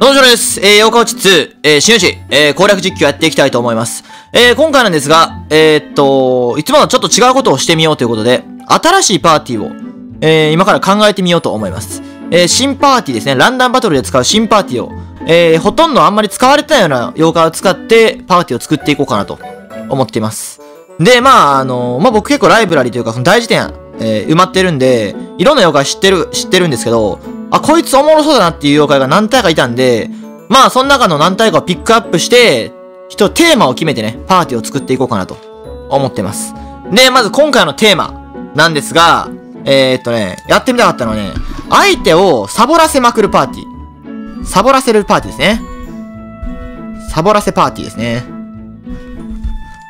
どうも、ジョーです。妖怪ウォッチ2、新ウチ、攻略実況やっていきたいと思います。今回なんですが、いつものちょっと違うことをしてみようということで、新しいパーティーを、今から考えてみようと思います。新パーティーですね。ランダムバトルで使う新パーティーを、ほとんどあんまり使われてないような妖怪を使って、パーティーを作っていこうかなと思っています。で、まあ、僕結構ライブラリーというか、その大辞典、埋まってるんで、いろんな妖怪知ってるんですけど、あ、こいつおもろそうだなっていう妖怪が何体かいたんで、まあ、その中の何体かをピックアップして、テーマを決めてね、パーティーを作っていこうかなと思ってます。で、まず今回のテーマなんですが、やってみたかったのはね、相手をサボらせまくるパーティー。サボらせるパーティーですね。サボらせパーティーですね。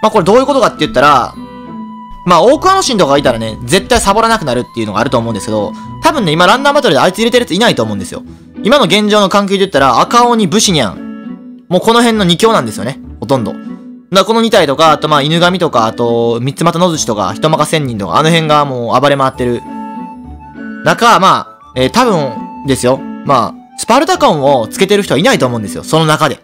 まあ、これどういうことかって言ったら、まあ、大野神とかがいたらね、絶対サボらなくなるっていうのがあると思うんですけど、多分ね、今ランダムバトルであいつ入れてるやついないと思うんですよ。今の現状の環境で言ったら、赤鬼、武士ニャン。もうこの辺の2強なんですよね。ほとんど。だからこの2体とか、あとまあ、犬神とか、あと、三つ股野寿司とか、人まか仙人とか、あの辺がもう暴れ回ってる。中、まあ、多分ですよ。まあ、スパルタコンをつけてる人はいないと思うんですよ。その中で。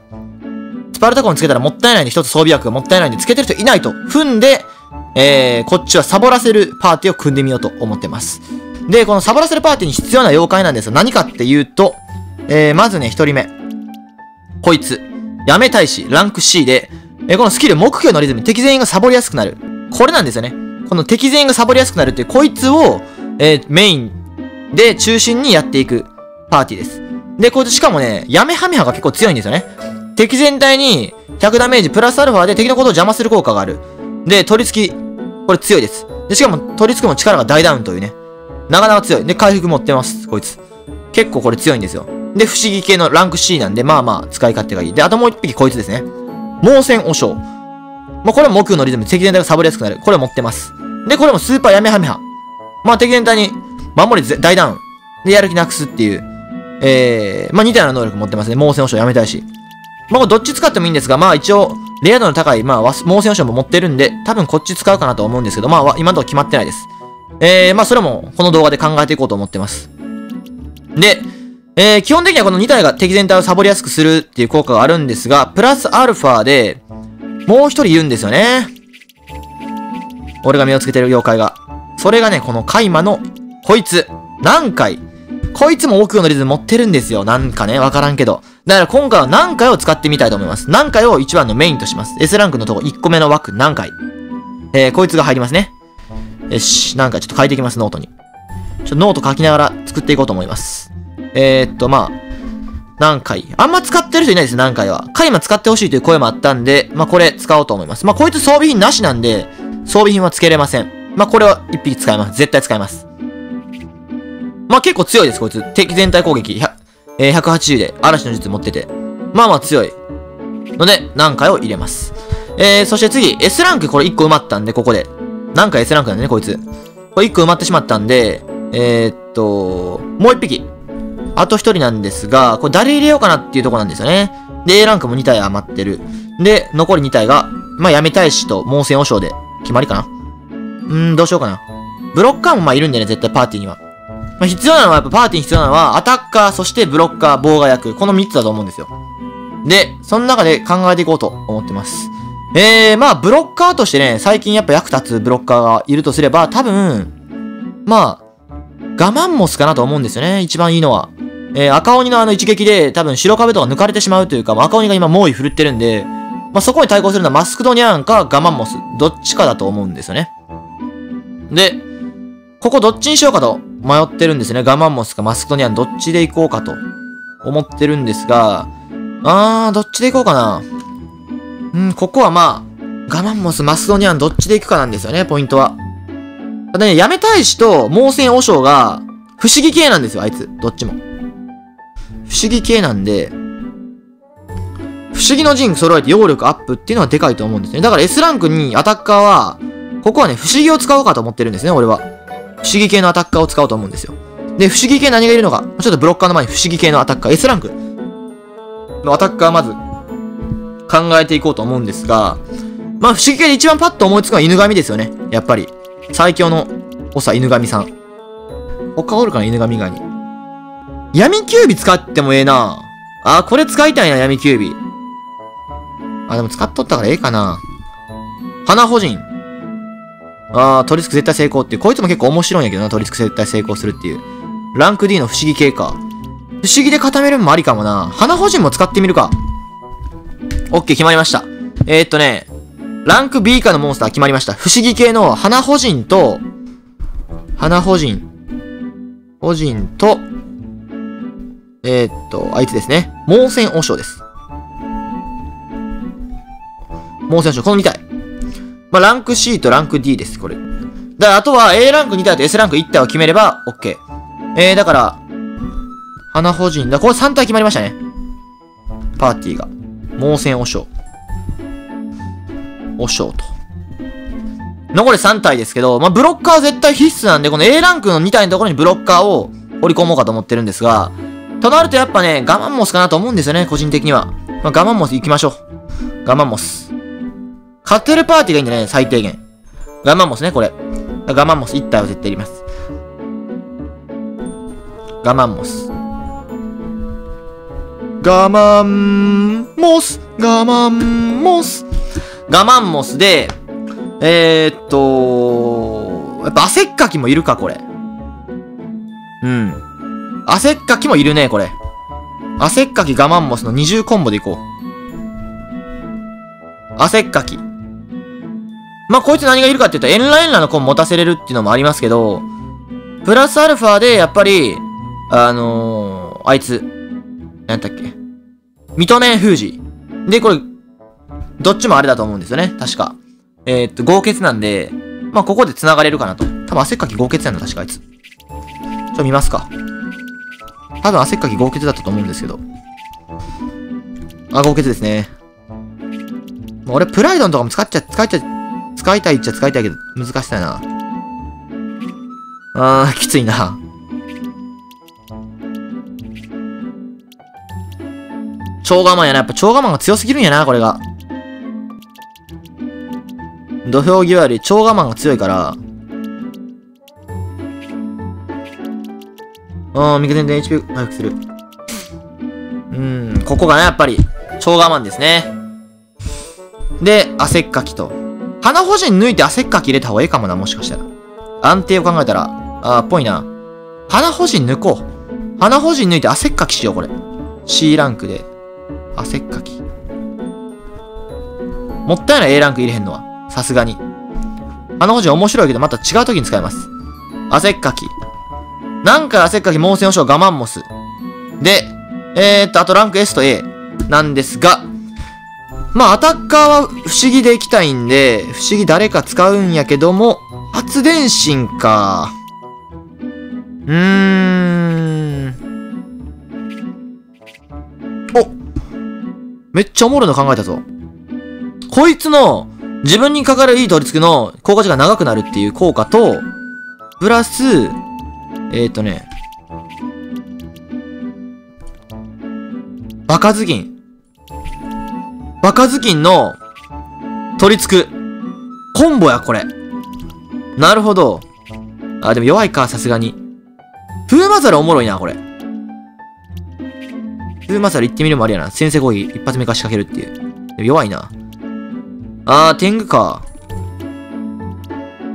スパルタコンつけたらもったいないんで、一つ装備枠がもったいないんで、つけてる人いないと踏んで、こっちはサボらせるパーティーを組んでみようと思ってます。で、このサボらせるパーティーに必要な妖怪なんですよ。何かっていうと、まずね、一人目。こいつ。やめ大使、ランク C で、このスキル、目標のリズム、敵全員がサボりやすくなる。これなんですよね。この敵全員がサボりやすくなるっていう、こいつを、メインで中心にやっていくパーティーです。で、こいつしかもね、やめハメハが結構強いんですよね。敵全体に100ダメージプラスアルファで敵のことを邪魔する効果がある。で、取り付き。これ強いです。で、しかも取り付くも力が大ダウンというね。なかなか強い。で、回復持ってます。こいつ。結構これ強いんですよ。で、不思議系のランク C なんで、まあまあ、使い勝手がいい。で、あともう一匹こいつですね。猛戦おしょう。まあ、これも木魚のリズム。敵全体がサボりやすくなる。これ持ってます。で、これもスーパーやめはめは。まあ、敵全体に守り大ダウン。で、やる気なくすっていう。まあ、似たような能力持ってますね。猛戦おしょうやめたいし。まあ、これどっち使ってもいいんですが、まあ、一応、レア度の高い、まあ、猛戦おしょうも持ってるんで、多分こっち使うかなと思うんですけど、まあ、今のところ決まってないです。まあ、それも、この動画で考えていこうと思ってます。で、基本的にはこの2体が敵全体をサボりやすくするっていう効果があるんですが、プラスアルファで、もう1人いるんですよね。俺が目をつけてる妖怪が。それがね、このカイマの、こいつ、何回。こいつも奥のリズム持ってるんですよ。なんかね、わからんけど。だから今回は何回を使ってみたいと思います。何回を一番のメインとします。S ランクのとこ1個目の枠何回。こいつが入りますね。よし、何回ちょっと書いていきます、ノートに。ノート書きながら作っていこうと思います。まあ、何回。あんま使ってる人いないですよ、何回は。カイマ使ってほしいという声もあったんで、まあこれ使おうと思います。まあこいつ装備品なしなんで、装備品はつけれません。まあこれは1匹使います。絶対使います。まあ結構強いです、こいつ。敵全体攻撃。180で嵐の術持ってて。まあまあ強い。ので、何回を入れます。そして次、S ランクこれ1個埋まったんで、ここで。何回 S ランクなんだね、こいつ。これ1個埋まってしまったんで、もう1匹。あと1人なんですが、これ誰入れようかなっていうとこなんですよね。で、A ランクも2体余ってる。で、残り2体が、まあやめ大使と猛戦和尚で決まりかな。どうしようかな。ブロッカーもまあいるんでね、絶対パーティーには。まあ、必要なのは、やっぱパーティーに必要なのは、アタッカー、そしてブロッカー、妨害役。この3つだと思うんですよ。で、その中で考えていこうと思ってます。まあ、ブロッカーとしてね、最近やっぱ役立つブロッカーがいるとすれば、多分、まあ、ガマンモスかなと思うんですよね。一番いいのは。赤鬼の一撃で、多分白壁とか抜かれてしまうというか、まあ、赤鬼が今猛威振るってるんで、まあ、そこに対抗するのはマスクドニャーンかガマンモス。どっちかだと思うんですよね。で、ここどっちにしようかと。迷ってるんですね。ガマンモスかマスクトニャンどっちで行こうかと思ってるんですが、どっちで行こうかな。ここはまあ、ガマンモス、マスクトニャンどっちで行くかなんですよね、ポイントは。ただね、やめ大使と猛戦和尚が不思議系なんですよ、あいつ。どっちも。不思議系なんで、不思議の陣揃えて揚力アップっていうのはでかいと思うんですね。だから S ランクにアタッカーは、ここはね、不思議を使おうかと思ってるんですね、俺は。不思議系のアタッカーを使おうと思うんですよ。で、不思議系何がいるのか。ちょっとブロッカーの前に不思議系のアタッカー、S ランクのアタッカーまず考えていこうと思うんですが、まあ不思議系で一番パッと思いつくのは犬神ですよね。やっぱり。最強の長犬神さん。他おるかな、犬神以外に。闇キュービ使ってもええな。あ、これ使いたいな、闇キュービー。あ、でも使っとったからええかな。花保人。ああ、取り付く絶対成功っていう。こいつも結構面白いんやけどな、取り付く絶対成功するっていう。ランク D の不思議系か。不思議で固めるのもありかもな。花保人も使ってみるか。オッケー、決まりました。ね、ランク B 以下のモンスター決まりました。不思議系の花保人と、保人と、あいつですね。盲線和尚です。盲線和尚、この2体。まあ、ランク C とランク D です、これ。だから、あとは A ランク2体と S ランク1体を決めれば、OK。だから、花保人だ。これ3体決まりましたね。パーティーが。盲線和尚。和尚と。残り3体ですけど、まあ、ブロッカーは絶対必須なんで、この A ランクの2体のところにブロッカーを織り込もうかと思ってるんですが、となるとやっぱね、我慢モスかなと思うんですよね、個人的には。まあ、我慢モス行きましょう。我慢モス。カテルパーティーがいいんじゃない最低限。我慢モスね、これ。我慢モス1体は絶対いります。我慢モス。我慢モス。我慢モス。我慢モスで、やっぱ汗っかきもいるか、これ。うん。汗っかきもいるね、これ。汗っかき我慢モスの20コンボでいこう。汗っかき。まあ、こいつ何がいるかっていうと、エンラエンラのコンボ持たせれるっていうのもありますけど、プラスアルファで、やっぱり、あいつ、なんだっけ。ミトメンフージ。で、これ、どっちもあれだと思うんですよね、確か。豪傑なんで、まあ、ここで繋がれるかなと。多分、汗っかき豪傑やんの、確かあいつ。ちょっと見ますか。多分、汗っかき豪傑だったと思うんですけど。あ、豪傑ですね。まあ、俺、プライドンとかも使いたいけど、難しさやな。あー、きついな。超我慢やな。やっぱ超我慢が強すぎるんやな、これが。土俵際より超我慢が強いから。味方全然 HP 回復する。ここがね、やっぱり、超我慢ですね。で、汗っかきと。花保人抜いて汗っかき入れた方がいいかもな、もしかしたら。安定を考えたら、あーっぽいな。花保人抜こう。花保人抜いて汗っかきしよう、これ。C ランクで。汗っかき。もったいない A ランク入れへんのは。さすがに。花保人面白いけど、また違う時に使います。汗っかき。なんか汗っかき、盲線和尚、我慢モス。で、あとランク S と A なんですが、まあ、アタッカーは不思議でいきたいんで、不思議誰か使うんやけども、発電神か。お！めっちゃおもろいの考えたぞ。こいつの、自分にかかるいい取り付けの効果時間長くなるっていう効果と、プラス、バカズキン。バカズキンの取り付く。コンボや、これ。なるほど。あ、でも弱いか、さすがに。フーマザルおもろいな、これ。フーマザル行ってみるもありやな。先制攻撃一発目から仕掛けるっていう。でも弱いな。あー、天狗か。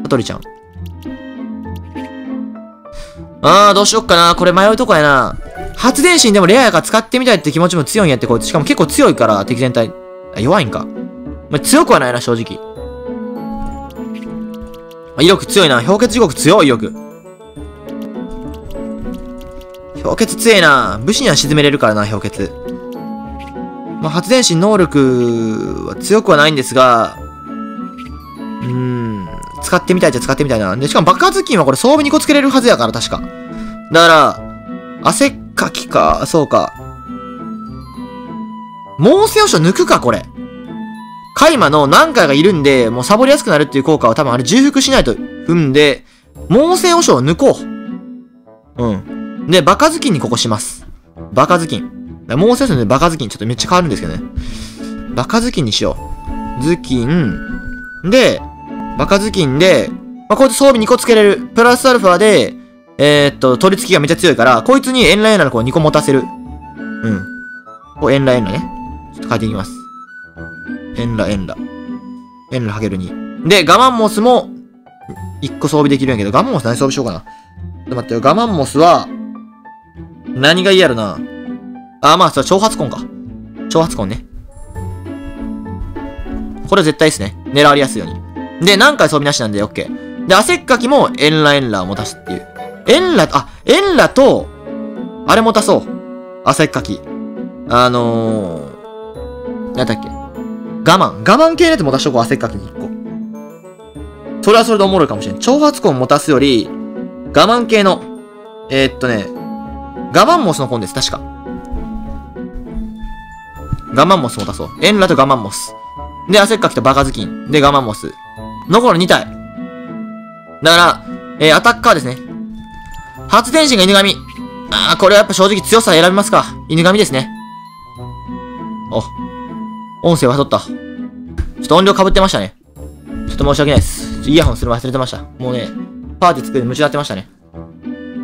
あとりちゃん。あー、どうしよっかな。これ迷うとこやな。発電神でもレアやから使ってみたいって気持ちも強いんやって、こいつ。しかも結構強いから、敵全体。あ、弱いんか。まあ、強くはないな、正直。威力強いな。氷結地獄強い、威力。氷結強いな。武士には沈めれるからな、氷結。まあ、発電神能力は強くはないんですが、使ってみたいじゃ使ってみたいな。で、しかも爆発金はこれ装備2個つけれるはずやから、確か。だから、汗っかきか、そうか。盲線和尚抜くか、これ。カイマの何回がいるんで、もうサボりやすくなるっていう効果は多分あれ重複しないと踏んで、盲線和尚を抜こう。で、爆発金にここします。爆発金。もう一つね、バカズキン。ちょっとめっちゃ変わるんですけどね。バカズキンにしよう。ズキン。で、バカズキンで、まあ、こいつ装備2個つけれる。プラスアルファで、取り付きがめっちゃ強いから、こいつにエンライナーの子を2個持たせる。お、エンラエンラね。ちょっと変えていきます。エンラエンラ。エンラハゲル2。で、ガマンモスも、1個装備できるんやけど、ガマンモス何装備しようかな。ちょっと待ってよ、ガマンモスは、何がいいやろな。あ、まあ、それは挑発コンか。挑発コンね。これは絶対ですね。狙われやすいように。で、何回装備なしなんで、オッケー。で、汗っかきも、エンラエンラを持たすっていう。エンラ、あ、エンラと、あれ持たそう。汗っかき。なんだっけ。我慢系のやつ持たしとこう、汗っかきに1個。それはそれでおもろいかもしれん。挑発コン持たすより、我慢系の、我慢モスのコンです、確か。我慢モス持たそう。エンラと我慢モス。で、汗っかきとバカズキン。で、我慢モス。残る2体。だから、アタッカーですね。初天神が犬神。ああ、これはやっぱ正直強さ選びますか。犬神ですね。お、音声忘れとった。ちょっと音量被ってましたね。ちょっと申し訳ないです。イヤホンするの忘れてました。もうね、パーティー作るの夢中になってましたね。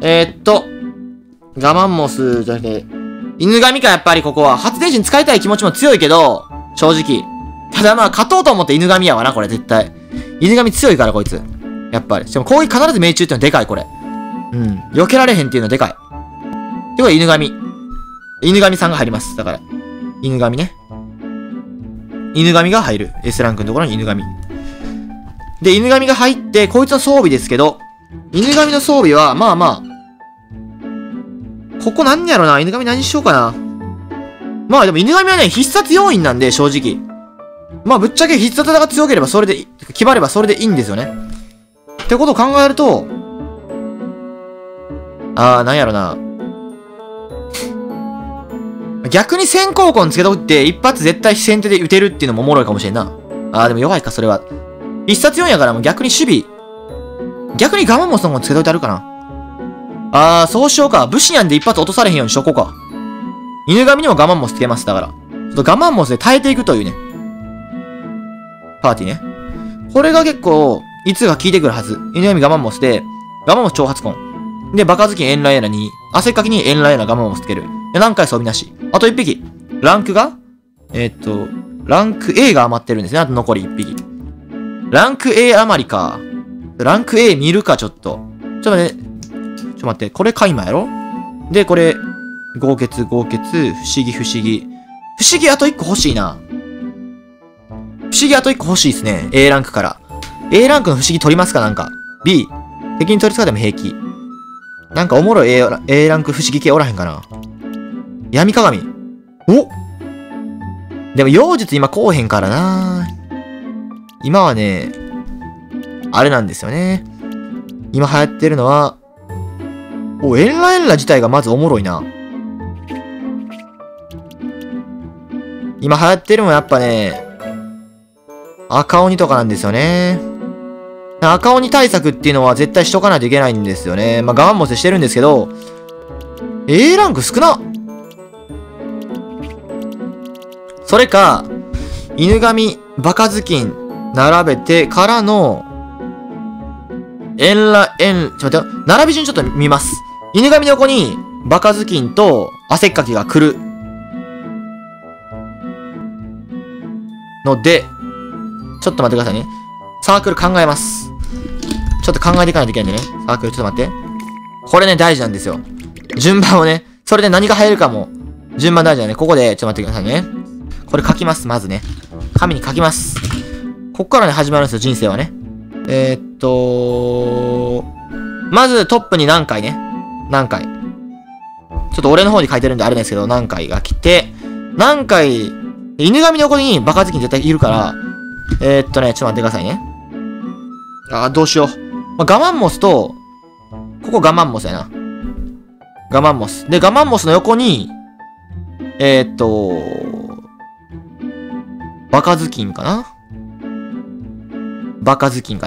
我慢もするじゃなくて、犬神かやっぱりここは。初天神使いたい気持ちも強いけど、正直。ただまあ、勝とうと思って犬神やわな、これ絶対。犬神強いから、こいつ。やっぱり。しかも攻撃必ず命中ってのはでかい、これ。うん。避けられへんっていうのはでかい。ってことは犬神。犬神さんが入ります。だから。犬神ね。犬神が入る。S ランクのところに犬神。で、犬神が入って、こいつの装備ですけど、犬神の装備は、まあまあ、ここ何やろな。犬神何しようかな。まあでも犬神はね、必殺要員なんで、正直。まあぶっちゃけ必殺技が強ければそれで、決まればそれでいいんですよね。ってことを考えると、なんやろな。逆に先行コンつけとくって、一発絶対先手で打てるっていうのもおもろいかもしれんな。でも弱いか、それは。必殺4やからもう逆に守備。逆にガマモスのコンつけといてあるかな。そうしようか。武士なんで一発落とされへんようにしとこうか。犬神にもガマモスつけます。だから。ちょっとガマモスで耐えていくというね。パーティーね。これが結構、いつが効いてくるはず。犬神ガマモスで、ガマモス挑発コン。で、バカズキンエンラエラに、汗っかきにエンラエラガマモスつける。で、何回装備なし。あと1匹。ランクがランク A が余ってるんですね。あと残り1匹。ランク A 余りか。ランク A 見るか、ちょっと。ちょっと待って。これカイマやろで、これ、豪傑、不思議。不思議あと1個欲しいな。不思議あと1個欲しいですね。A ランクから。A ランクの不思議取りますかなんか。B。敵に取り付かれても平気。なんかおもろい A ランク不思議系おらへんかな。闇鏡。おでも、妖術今こうへんからな。今はね、あれなんですよね。今流行ってるのは、エンラエンラ自体がまずおもろいな。今流行ってるのはやっぱね、赤鬼とかなんですよね。赤鬼対策っていうのは絶対しとかないといけないんですよね。まあ、我慢もしてるんですけど、A ランク少なっ。それか、犬神、バカズキン、並べてからの、ちょっと待って、並び順ちょっと見ます。犬神の横に、バカズキンと、汗っかきが来る。ので、ちょっと待ってくださいね。サークル考えます。ちょっと考えていかないといけないんでね。サークルちょっと待って。これね、大事なんですよ。順番をね、それで何が入るかも、順番大事なんで、ここで、ちょっと待ってくださいね。これ書きます、まずね。紙に書きます。こっからね、始まるんですよ、人生はね。まずトップに何回ね。何回。ちょっと俺の方に書いてるんであれですけど、何回が来て、何回、犬神の横にバカ好きに絶対いるから、ちょっと待ってくださいね。どうしよう。我慢モスと、ここ我慢モスやな。我慢モス。で、我慢モスの横に、バカズキンかなバカズキン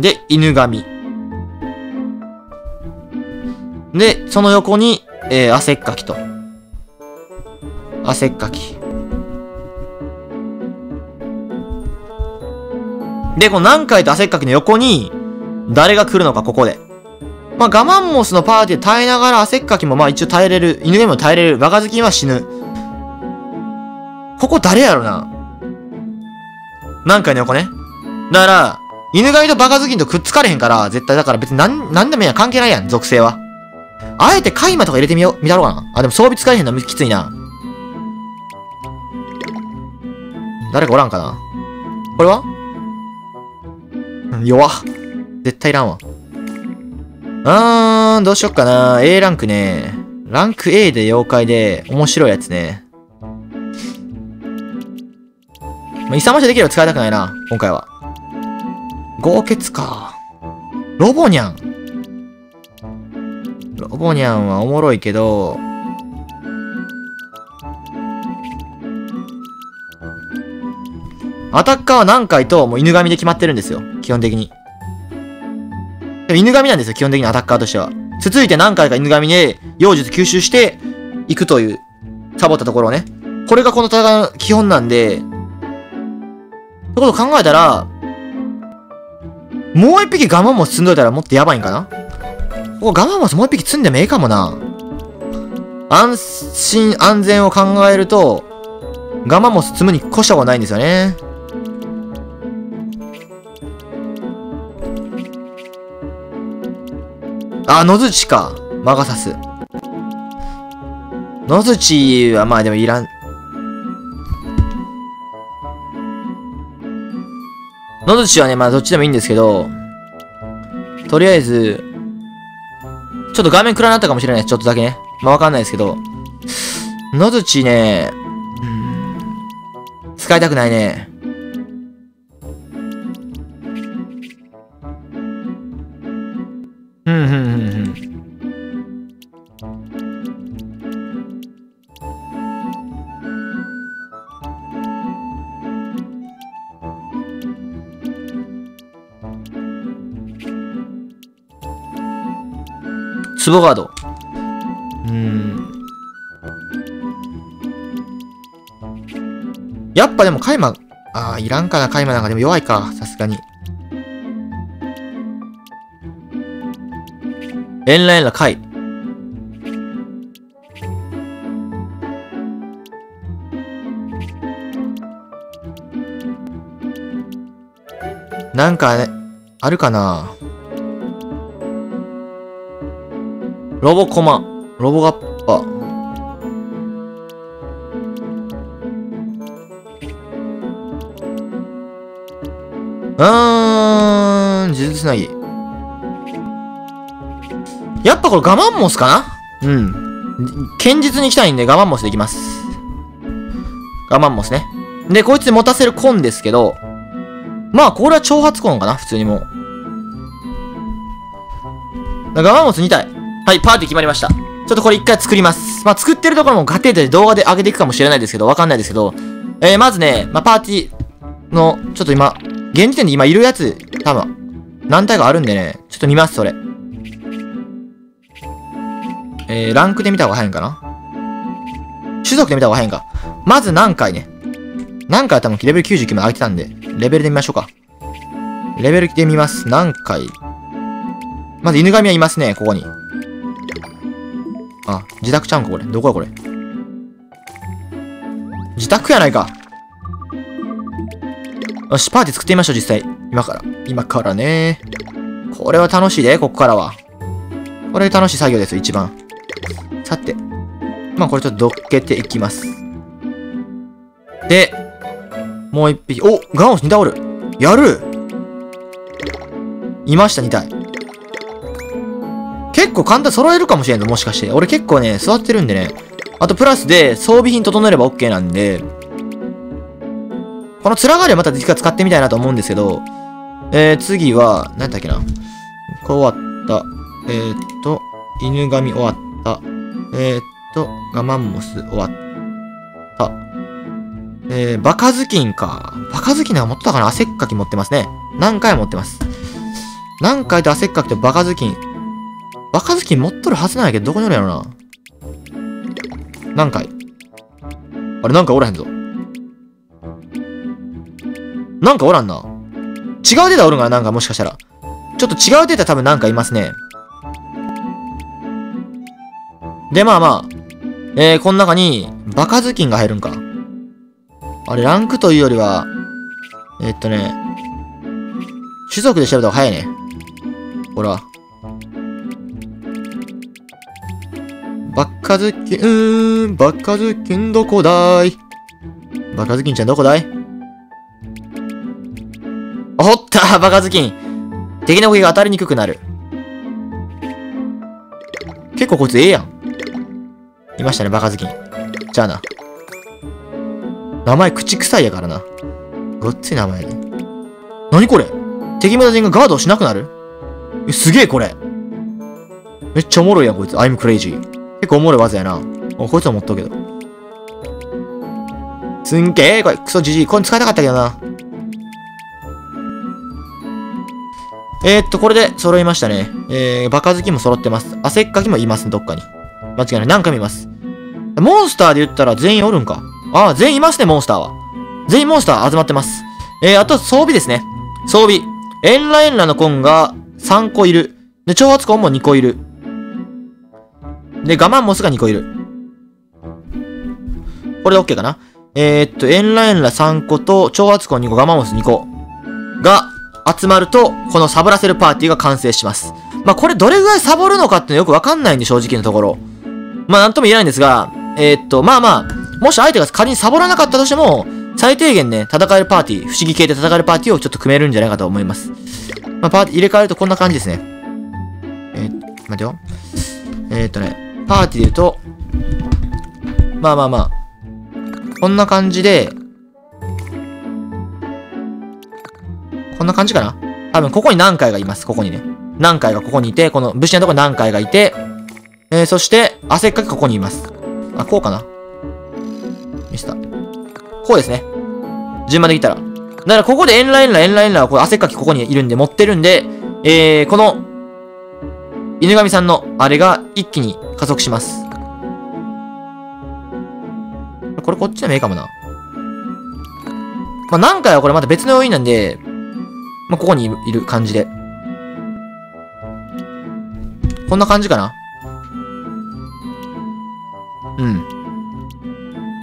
で、犬神。で、その横に、汗っかきと。汗っかき。で、この何回と汗っかきの横に、誰が来るのか、ここで。まあ、ガマンモスのパーティー耐えながら汗っかきもまあ一応耐えれる。犬でも耐えれる。若ずきんは死ぬ。ここ誰やろな。何回の横ね。だから、犬狩りとバカズキンとくっつかれへんから、絶対だから別になんでもいいやん。関係ないやん、属性は。あえてカイマとか入れてみたろうかな。あ、でも装備使えへんのきついな。誰かおらんかな。これは弱。絶対いらんわ。どうしよっかな。A ランクね。ランク A で妖怪で、面白いやつね。勇ましできれば使いたくないな、今回は。豪傑か。ロボニャン。ロボニャンはおもろいけど、アタッカーは何回ともう犬神で決まってるんですよ、基本的に。でも犬神なんですよ、基本的にアタッカーとしては。続いて何回か犬神で妖術吸収していくという、サボったところをね。これがこの戦いの基本なんで、ってこと考えたら、もう一匹ガマモス積んどいたらもっとやばいんかな。ここガマモスもう一匹積んでもええかもな。安心安全を考えると、ガマモス積むに越したことないんですよね。あ、野槌か。魔が差す。野槌はまあでもいらん。野槌はね、まあどっちでもいいんですけど、とりあえず、ちょっと画面暗になったかもしれないです。ちょっとだけね。まあわかんないですけど、野槌ね、使いたくないね。ツボガード。やっぱでもカイマ、いらんかな、カイマなんかでも弱いか、さすがに。エンラエンラカイ。なんか、ね、あるかな。ロボコマ、ロボガッパ。呪術つなぎ。やっぱこれガマンモスかな。堅実に行きたいんでガマンモスでいきます。ガマンモスね。で、こいつに持たせるコンですけど、まあ、これは挑発コンかな、普通にもう。ガマンモス2体。はい、パーティー決まりました。ちょっとこれ一回作ります。まあ、作ってるところも家庭で動画で上げていくかもしれないですけど、わかんないですけど、まずね、まあ、パーティーの、ちょっと今、現時点で今いるやつ、多分、何体かあるんでね、ちょっと見ます、それ。ランクで見た方が早いんかな？種族で見た方が早いんか。まず何回ね。何回は多分レベル99まで上げてたんで、レベルで見ましょうか。レベルで見ます。何回。まず犬神はいますね、ここに。あ、自宅ちゃうんか、これ。どこや、これ。自宅やないか。よし、パーティー作ってみましょう、実際。今から。今からね。これは楽しいで、ここからは。これ楽しい作業です、一番。さて。まあ、これちょっとどっけていきます。で、もう一匹。お、ガオス2体おる。やる！いました、2体。結構簡単揃えるかもしれんぞ、もしかして。俺結構ね、座ってるんでね。あとプラスで装備品整えれば OK なんで、このつらがりはまた次回使ってみたいなと思うんですけど、次は、何だっけな。これ終わった。犬神終わった。ガマンモス終わった。バカズキンか。バカズキンは持ってたかな？汗っかき持ってますね。何回持ってます。何回と汗っかきとバカズキン。バカズキン持っとるはずなんやけど、どこにおるんやろな。何回。あれ、なんかおらへんぞ。なんかおらんな。違うデータおるんかな、なんかもしかしたら。ちょっと違うデータ多分なんかいますね。で、まあまあ、この中に、バカ頭巾が入るんか。あれ、ランクというよりは、種族で調べた方が早いね。ほら。バカ頭巾、バカ頭巾どこだい？バカ頭巾ちゃんどこだい？おったバカ頭巾、敵の攻撃が当たりにくくなる。結構こいつええやん。いましたね、バカ頭巾。じゃあな。名前、口臭いやからな。ごっつい名前やで。なにこれ？敵無駄人がガードをしなくなる？え、すげえこれ。めっちゃおもろいやん、こいつ。I'm crazy。結構おもろい技やな。お、こいつは持っとくけど。すんげえ、これ。クソじじい。これ使いたかったけどな。これで揃いましたね。バカ好きも揃ってます。汗っかきもいます、どっかに。間違いない。何回もいます。モンスターで言ったら全員おるんか。ああ、全員いますね、モンスターは。全員モンスター集まってます。あと装備ですね。装備。エンラのコンが3個いる。で、挑発コンも2個いる。で、我慢モスが2個いる。これで OK かな。エンラ3個と、挑発コン2個、我慢モス2個が、集まると、このサボらせるパーティーが完成します。まあ、これどれぐらいサボるのかってよくわかんないんで、正直なところ。まあ、なんとも言えないんですが、まあまあ、もし相手が仮にサボらなかったとしても、最低限ね、戦えるパーティー、不思議系で戦えるパーティーをちょっと組めるんじゃないかと思います。まあ、パーティー入れ替えるとこんな感じですね。待てよ。パーティーで言うと、まあまあまあ、こんな感じで、こんな感じかな？多分、ここに何回がいます。ここにね。何回がここにいて、この武士のとこに何回がいて、そして、汗っかきここにいます。あ、こうかな？見せた。こうですね。順番できたら。だから、ここでエンラはこう汗っかきここにいるんで、持ってるんで、この、犬神さんのあれが一気に加速します。これこっちでもいいかもな。まあ、何回はこれまた別の要因なんで、まあ、ここにいる感じで。こんな感じかな？うん。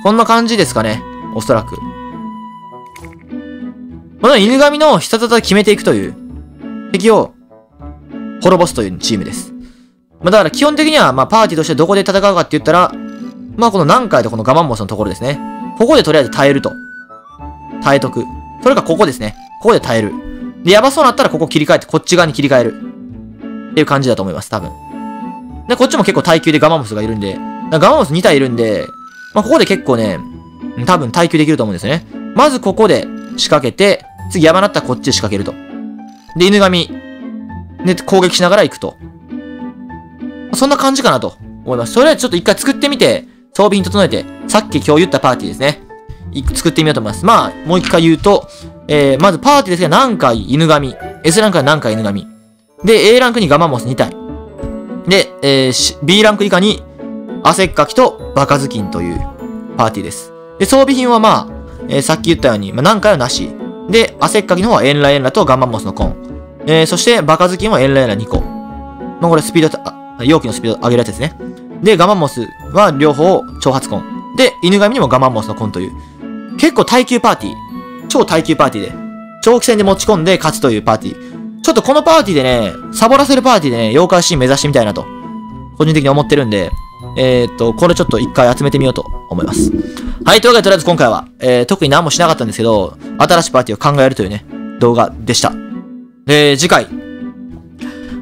こんな感じですかね。おそらく。この犬神の必殺技で決めていくという、敵を滅ぼすというチームです。まあ、だから基本的には、まあ、パーティーとしてどこで戦うかって言ったら、まあ、この何回とこの我慢モスのところですね。ここでとりあえず耐えると。耐えとく。それかここですね。ここで耐える。で、やばそうなったらここ切り替えて、こっち側に切り替える。っていう感じだと思います、多分。で、こっちも結構耐久でガマモスがいるんで、ガマモス2体いるんで、まあ、ここで結構ね、多分耐久できると思うんですよね。まずここで仕掛けて、次山だったらこっちで仕掛けると。で、犬神、で、攻撃しながら行くと。そんな感じかなと思います。それでちょっと一回作ってみて、装備に整えて、さっき今日言ったパーティーですね。作ってみようと思います。まあ、もう一回言うと、まずパーティーですが、何回犬神。S ランクは何回犬神。で、A ランクにガマモス2体。で、B ランク以下に、汗っかきとバカ頭巾というパーティーです。で、装備品はまあ、さっき言ったように、まあ、何回はなし。で、汗っかきの方はエンラとガマモスのコン。そして、バカ頭巾はエンラ2個。まあ、これスピード、容器のスピード上げるやつですね。で、ガマモスは両方挑発コン。で、犬神にもガマモスのコンという。結構耐久パーティー。超耐久パーティーで、長期戦で持ち込んで勝つというパーティー。ちょっとこのパーティーでね、サボらせるパーティーでね、妖怪シーン目指してみたいなと、個人的に思ってるんで、これちょっと一回集めてみようと思います。はい、というわけでとりあえず今回は、特に何もしなかったんですけど、新しいパーティーを考えるというね、動画でした。次回。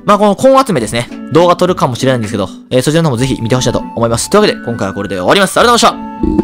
まあ、このコン集めですね、動画撮るかもしれないんですけど、そちらの方もぜひ見てほしいなと思います。というわけで今回はこれで終わります。ありがとうございました。